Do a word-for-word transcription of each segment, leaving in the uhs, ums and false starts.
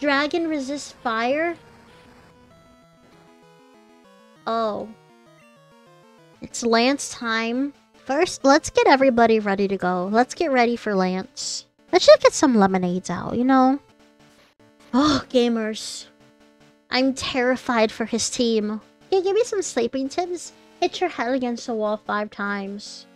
Dragon resists fire? Oh. It's Lance time. First, let's get everybody ready to go. Let's get ready for Lance. Let's just get some lemonades out, you know? Oh, gamers. I'm terrified for his team. Can you give me some sleeping tips? Hit your head against the wall five times.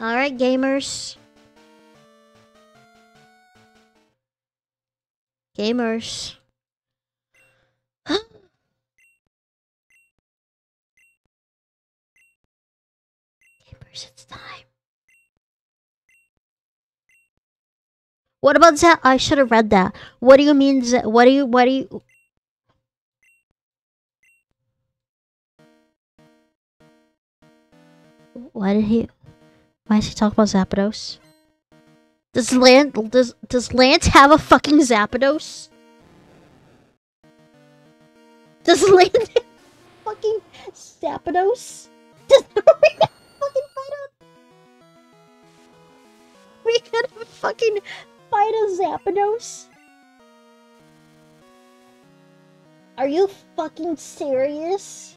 Alright, gamers. Gamers. It's time. What about that? I should have read that. What do you mean? What do you? What do you? Why did he? Why is he talking about Zapdos? Does Lance? Does Does Lance have a fucking Zapdos? Does Lance have a fucking Zapdos? Does fucking fight out. We could fucking fight a Zapdos. Are you fucking serious?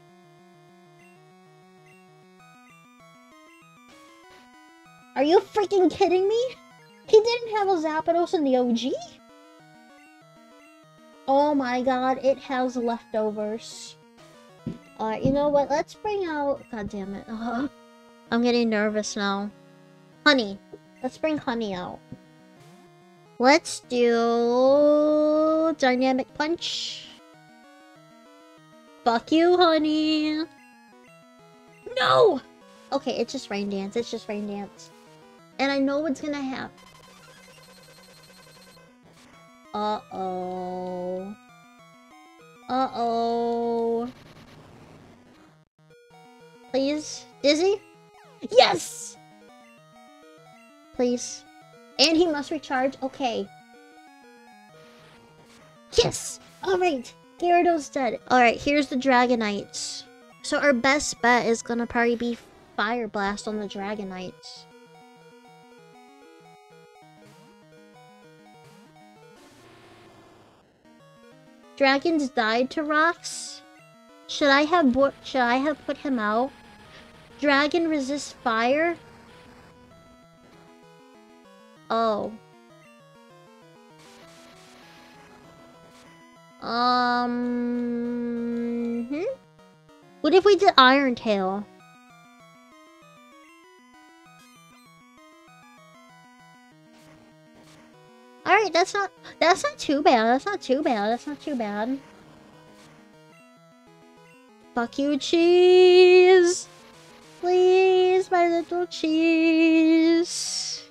Are you freaking kidding me? He didn't have a Zapdos in the O G? Oh my god, it has leftovers. Alright, you know what? Let's bring out... God damn it. Uh-huh. I'm getting nervous now. Honey. Let's bring Honey out. Let's do... Dynamic Punch. Fuck you, Honey. No! Okay, it's just Rain Dance. It's just Rain Dance. And I know what's gonna happen. Uh-oh. Uh-oh. Please? Dizzy? Yes! Please. And he must recharge. Okay. Yes! Alright. Gyarados dead. Alright, here's the Dragonites. So our best bet is gonna probably be Fire Blast on the Dragonites. Dragons died to rocks? Should I have should I have put him out? Dragon resists fire? Oh. Um... Hmm? What if we did Iron Tail? Alright, that's not- That's not too bad, that's not too bad, that's not too bad. Fuck you, cheese! Please, my little cheese.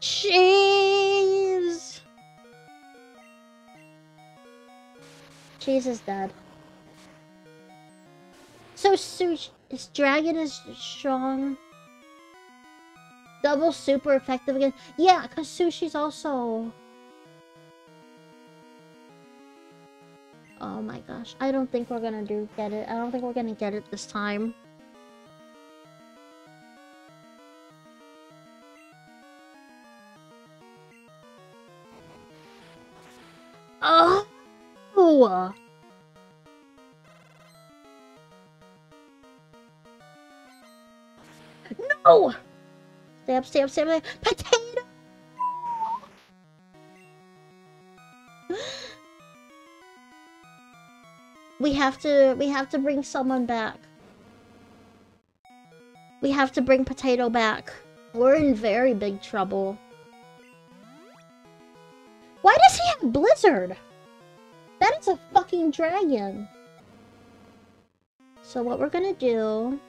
Cheese! Cheese is dead. So, Sush, his dragon is strong. Double super effective again. Yeah, because Sushi's also... Oh my gosh, I don't think we're gonna do get it. I don't think we're gonna get it this time. Oh! No! Stay up, stay up, stay up. Potato! We have to, we have to bring someone back. We have to bring Potato back. We're in very big trouble. Why does he have Blizzard? That is a fucking dragon. So what we're gonna do...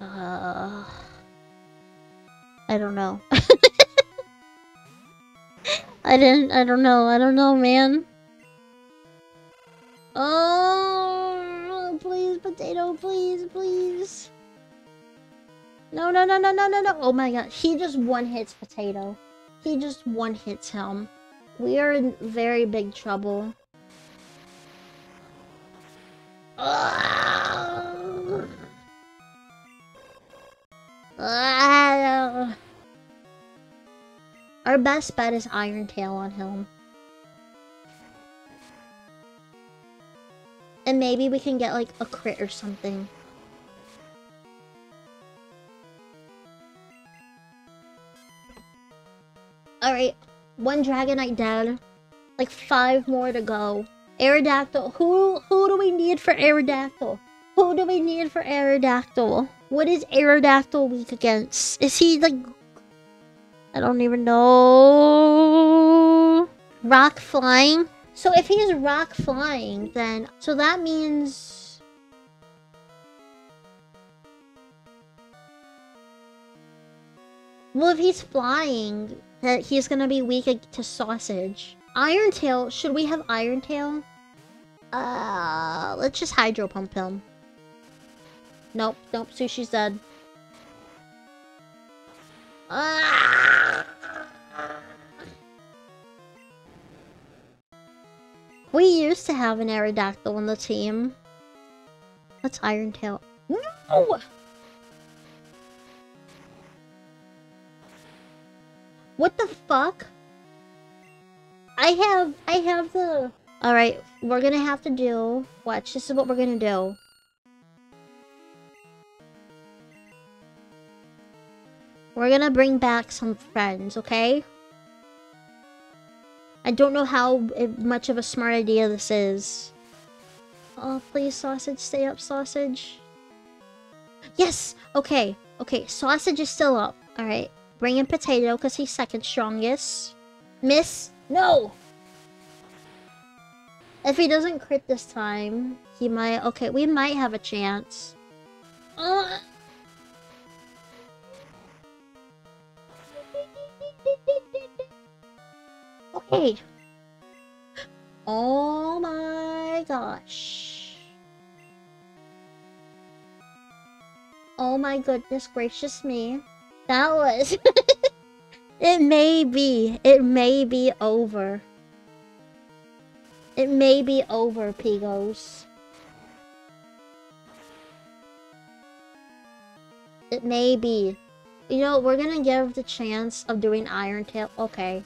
Uh... I don't know. I didn't- I don't know. I don't know, man. Oh... Please, Potato, please, please. No, no, no, no, no, no, no. Oh my god. He just one-hits Potato. He just one-hits him. We are in very big trouble. Ah! Ah! Our best bet is Iron Tail on him. And maybe we can get like a crit or something. Alright, one Dragonite dead. Like five more to go. Aerodactyl. Who who do we need for Aerodactyl? Who do we need for Aerodactyl? What is Aerodactyl weak against? Is he like... I don't even know... Rock flying? So if he's rock flying, then... So that means... Well, if he's flying, that he's gonna be weak to sausage. Iron Tail. Should we have Iron Tail? Uh, let's just Hydro Pump him. Nope, nope, Sushi's dead. Ah! We used to have an Aerodactyl on the team. That's Iron Tail. No! Oh. What the fuck? I have, I have the... Alright, we're gonna have to do... Watch, this is what we're gonna do. We're gonna bring back some friends, okay? I don't know how much of a smart idea this is. Oh, please, Sausage, stay up, Sausage. Yes! Okay, okay, Sausage is still up. Alright, bring in Potato, because he's second strongest. Miss? No! If he doesn't crit this time, he might... Okay, we might have a chance. Ugh. Okay. Oh my gosh. Oh my goodness gracious me. That was... It may be. It may be over. It may be over, Pigos. It may be. You know, we're gonna give the chance of doing Iron Tail. Okay.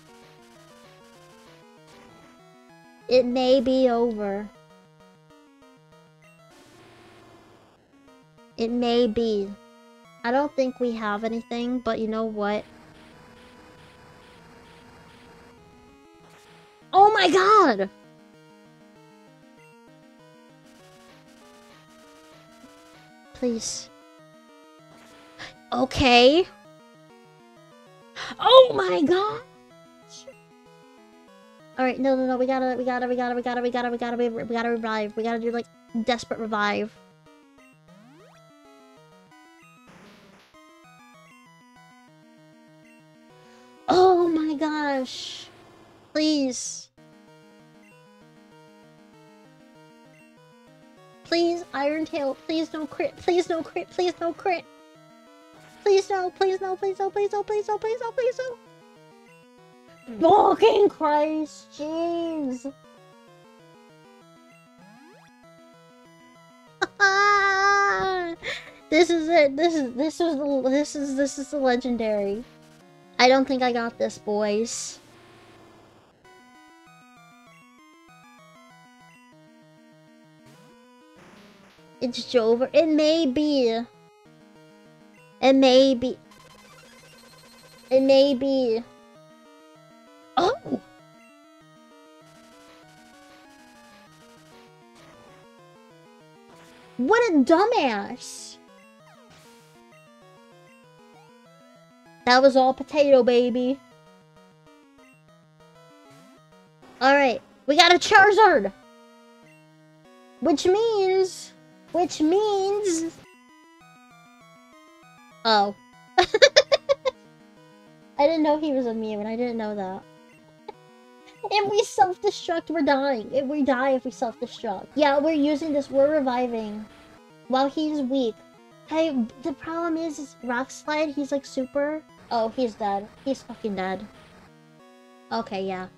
It may be over. It may be. I don't think we have anything, but you know what? Oh my god! Please. Okay. Oh my god! Alright, no, no, no, we gotta, we gotta, we gotta, we gotta, we gotta, we gotta, we gotta, we gotta revive. We gotta do, like, desperate revive. Oh my gosh. Please. Please, Iron Tail, please no crit, please no crit, please no crit. Please no, please no, please no, please no, please no, please no, please no. Fucking Christ, jeez. This is it. This is this is the this is this is the legendary. I don't think I got this, boys. It's over. It may be. It may be. It may be. Oh! What a dumbass! That was all Potato, baby. Alright, we got a Charizard! Which means... Which means... Oh. I didn't know he was immune, I didn't know that. If we self-destruct, we're dying. If we die, if we self-destruct. Yeah, we're using this. We're reviving. While he's weak. Hey, the problem is, is Rock Slide, he's like super. Oh, he's dead. He's fucking dead. Okay, yeah.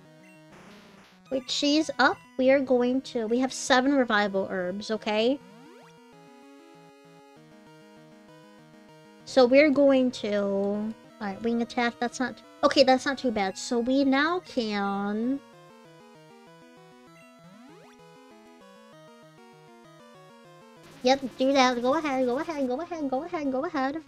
Wait, she's up. We are going to... We have seven revival herbs, okay? So we're going to... Alright, Wing Attack, that's not... Okay, that's not too bad. So we now can... Yep, do that. Go ahead, go ahead, go ahead, go ahead, go ahead.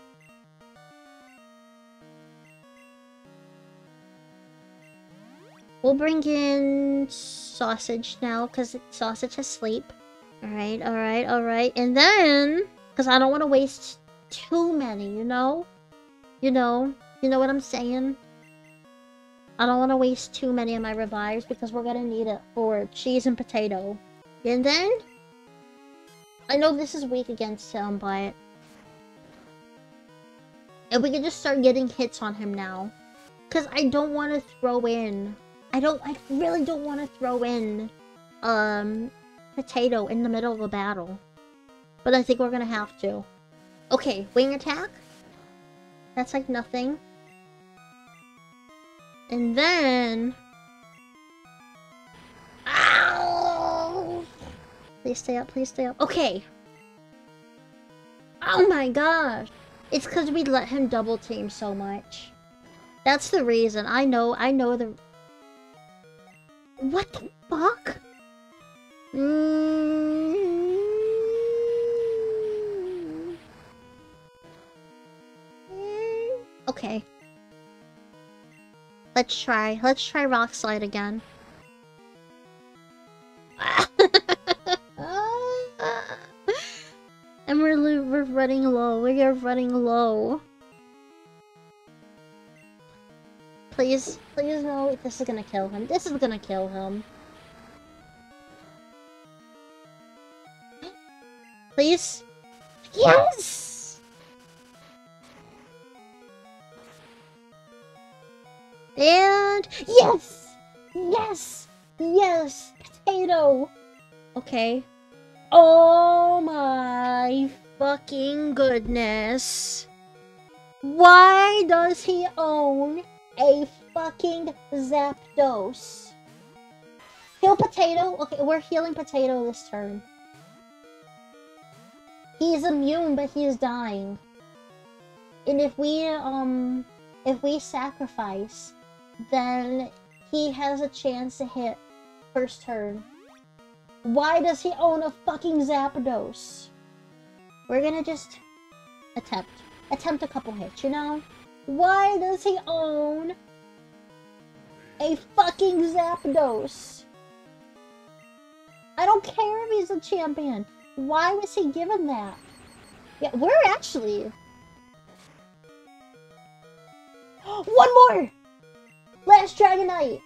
We'll bring in Sausage now, because Sausage has sleep. Alright, alright, alright. And then... Because I don't want to waste too many, you know? You know? You know what I'm saying? I don't want to waste too many of my revives, because we're going to need it for cheese and potato. And then... I know this is weak against him, but... If we could just start getting hits on him now. Because I don't want to throw in... I don't... I really don't want to throw in... Um... Potato in the middle of a battle. But I think we're gonna have to. Okay, Wing Attack. That's like nothing. And then... Ow! Please stay up, please stay up. Okay! Oh my gosh! It's because we let him double team so much. That's the reason. I know, I know the... What the fuck? Mm-hmm. Okay. Let's try. Let's try Rock Slide again. And we're we're running low. We are running low. Please, please no. This is gonna kill him. This is gonna kill him. Please? Yes! And... Yes! Yes! Yes! Potato! Okay. Oh my fucking goodness. Why does he own a fucking Zapdos? Heal Potato? Okay, we're healing Potato this turn. He's immune, but he is dying. And if we, um... If we sacrifice, then he has a chance to hit first turn. Why does he own a fucking Zapdos? We're gonna just... Attempt. Attempt a couple hits, you know? Why does he own... a fucking Zapdos? I don't care if he's a champion. Why was he given that? Yeah, we're actually... One more! Last Dragonite!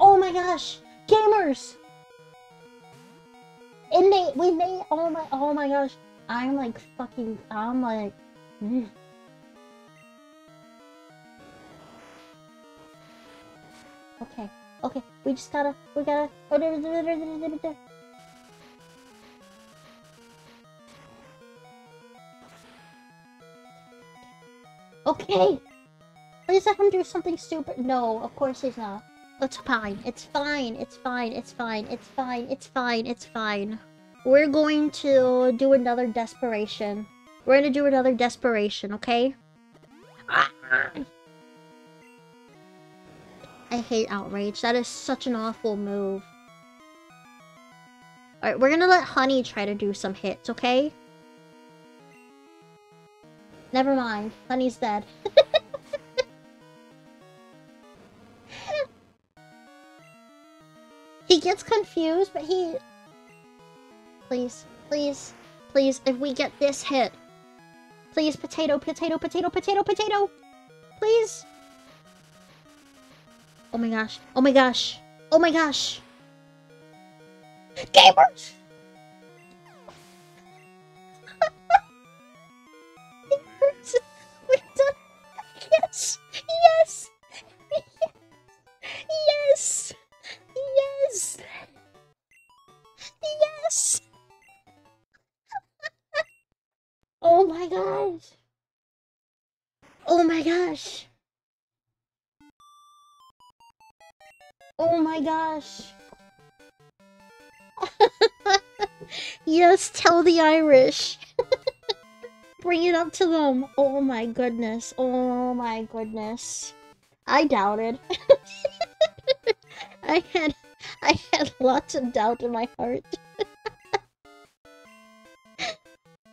Oh my gosh! Gamers! And they, we made... Oh my, oh my gosh. I'm like fucking... I'm like... Mm. Okay. Okay, we just gotta, we gotta... Okay! Please let him do something stupid. No, of course he's not. It's fine, it's fine, it's fine, it's fine, it's fine, it's fine, it's fine. We're going to do another desperation. We're gonna do another desperation, okay? Ah! I hate Outrage. That is such an awful move. Alright, we're gonna let Honey try to do some hits, okay? Never mind. Honey's dead. He gets confused, but he... Please, please, please, if we get this hit. Please, potato, potato, potato, potato, potato! Please! Oh my gosh. Oh my gosh. Oh my gosh. Gamers! Gamers! We're done. Yes! Yes! Yes! Yes! Yes! Oh my gosh. Oh my gosh. Oh my gosh. Yes, tell the Irish. Bring it up to them. Oh my goodness. Oh my goodness. I doubted. I had I had lots of doubt in my heart.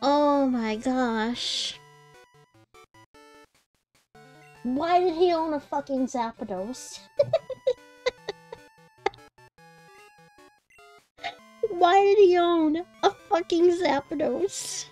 Oh my gosh. Why did he own a fucking Zapdos? Why did he own a fucking Zapdos?